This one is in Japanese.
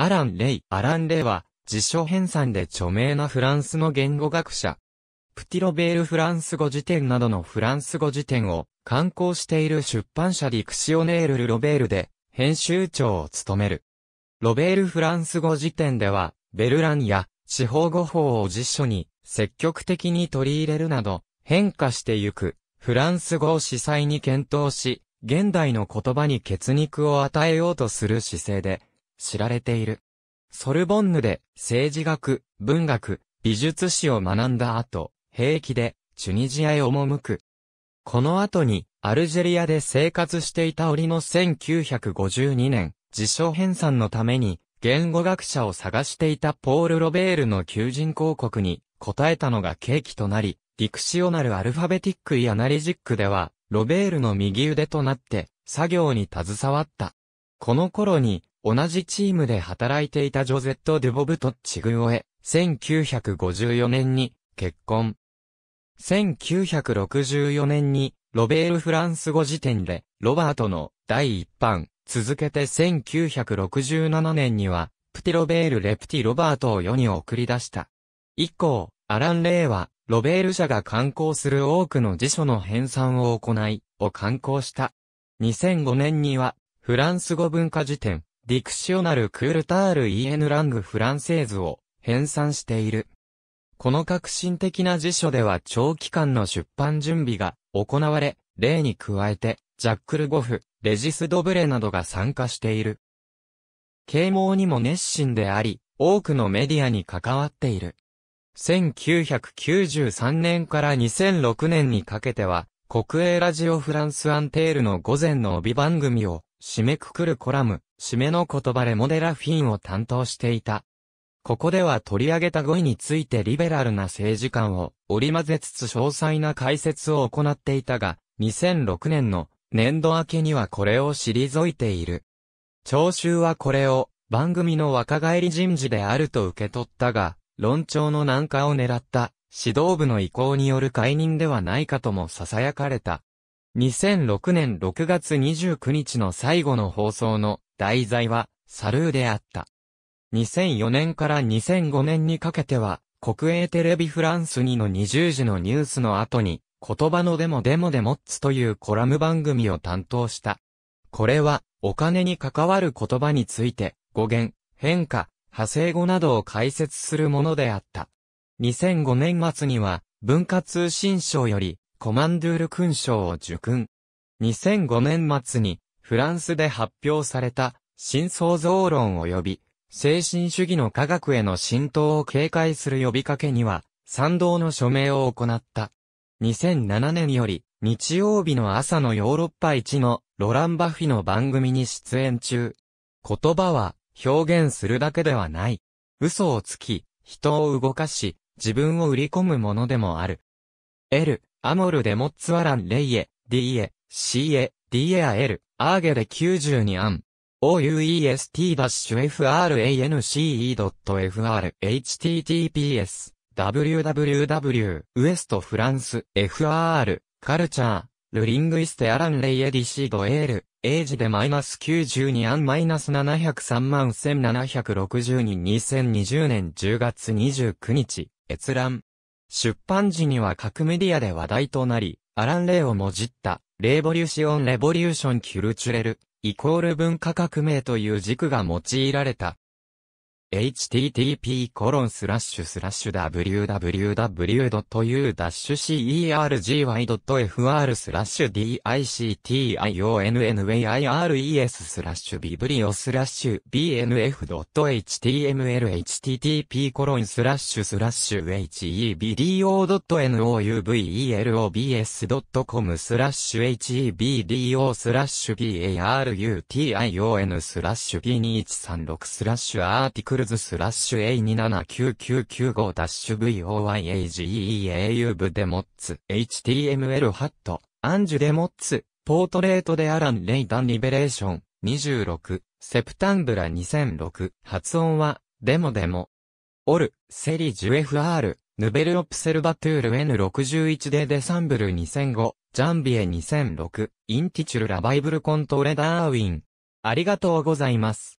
アラン・レイ。アラン・レイは、辞書編纂で著名なフランスの言語学者。プティロベールフランス語辞典などのフランス語辞典を刊行している出版社ディクシオネール・ル・ロベールで編集長を務める。ロベールフランス語辞典では、ベルランや地方語法を辞書に積極的に取り入れるなど変化してゆくフランス語を子細に検討し、現代の言葉に血肉を与えようとする姿勢で知られている。ソルボンヌで政治学、文学、美術史を学んだ後、兵役でチュニジアへ赴く。この後にアルジェリアで生活していた折の1952年、辞書編纂のために言語学者を探していたポール・ロベールの求人広告に応えたのが契機となり、ディクシオナル・アルファベティック・イ・アナリジックでは、ロベールの右腕となって作業に携わった。この頃に同じチームで働いていたジョゼット・デュボブとチグオエ、1954年に結婚。1964年に、ロベールフランス語辞典で、ロバートの第一版、続けて1967年には、プティロベールレプティロバートを世に送り出した。以降、アラン・レイは、ロベール社が刊行する多くの辞書の編纂を行い、を刊行した。2005年には、フランス語文化辞典、ディクシオナル・クールタール・イエヌ・ラング・フランセーズを編纂している。この革新的な辞書では長期間の出版準備が行われ、レイに加えて、ジャック・ルゴフ、レジス・ドブレなどが参加している。啓蒙にも熱心であり、多くのメディアに関わっている。1993年から2006年にかけては、国営ラジオフランスアンテールの午前の帯番組を締めくくるコラム、締めの言葉レモデラフィンを担当していた。ここでは取り上げた語彙についてリベラルな政治観を織り交ぜつつ詳細な解説を行っていたが、2006年の年度明けにはこれを退いている。聴衆はこれを番組の若返り人事であると受け取ったが、論調の軟化を狙った指導部の意向による解任ではないかとも囁かれた。2006年6月29日の最後の放送の題材はサルーであった。2004年から2005年にかけては、国営テレビフランス2の20時のニュースの後に、言葉のデモでモッツというコラム番組を担当した。これは、お金に関わる言葉について、語源、変化、派生語などを解説するものであった。2005年末には、文化通信省より、コマンドゥール勲章を受勲。2005年末に、フランスで発表された、新創造論及び、精神主義の科学への浸透を警戒する呼びかけには、賛同の署名を行った。2007年より、日曜日の朝のヨーロッパ1のロラン・バフィの番組に出演中。言葉は表現するだけではない。嘘をつき、人を動かし、自分を売り込むものでもある。L、アモル・デ・モッツ・アラン・レイエ、Dエ、Cエ、Dエア・L、アーゲで92案。ouest france f r l a n s f r l curture le linguiste alan leyed ici do r age de -903703 2020年10月29日、閲覧。出版時には各メディアで話題となり、アラン・レイをもじった、レボリュシオン・レボリューション・キュルチュレル。= 文化革命という軸が用いられた。hebdotnews.articles/a29363-articles/a29365-voyage_de_motsポートレートでアラン・レイダン・リベレーション26セプタンブラ2006発音はデモでもオルセリジュ FR ヌベル・オプセルバトゥール N61 でデサンブル2005ジャンビエ2006インティチュル・ラバイブル・コントレ・ダーウィンありがとうございます。